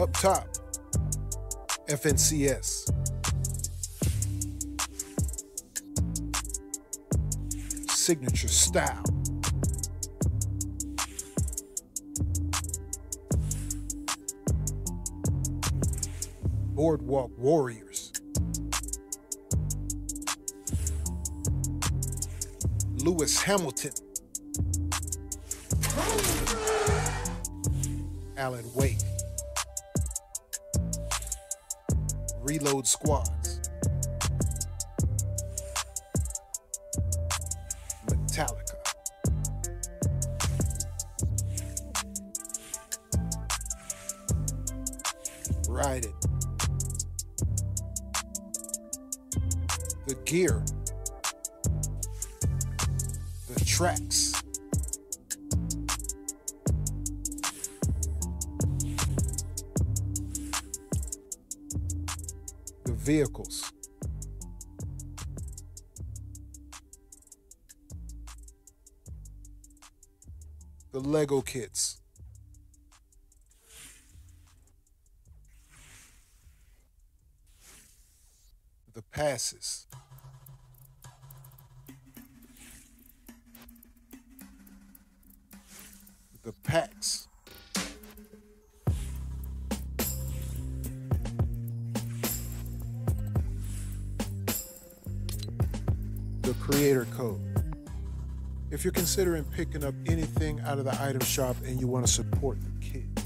Up top, FNCS. Signature Style. Boardwalk Warriors. Lewis Hamilton. Alan Wake. Reload Squads. Metallica. Ride It. The gear. The tracks. The vehicles. The Lego kits. The passes. The packs. The creator code. If you're considering picking up anything out of the item shop and you want to support the kid,